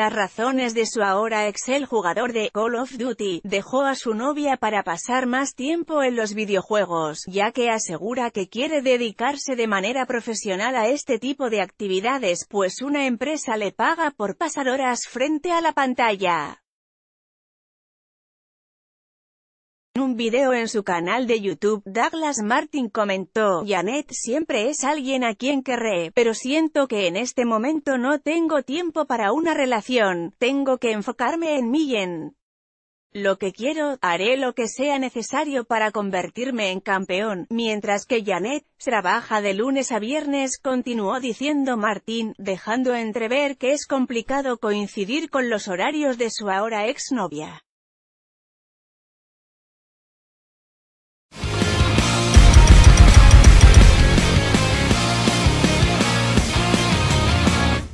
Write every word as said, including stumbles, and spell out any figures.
las razones de su ahora ex el jugador de Call of Duty, dejó a su novia para pasar más tiempo en los videojuegos, ya que asegura que quiere dedicarse de manera profesional a este tipo de actividades, pues una empresa le paga por pasar horas frente a la pantalla. En un video en su canal de YouTube, Douglas Martin comentó: "Yanet siempre es alguien a quien querré, pero siento que en este momento no tengo tiempo para una relación, tengo que enfocarme en mí y en lo que quiero, haré lo que sea necesario para convertirme en campeón", mientras que Yanet trabaja de lunes a viernes, continuó diciendo Martin, dejando entrever que es complicado coincidir con los horarios de su ahora exnovia.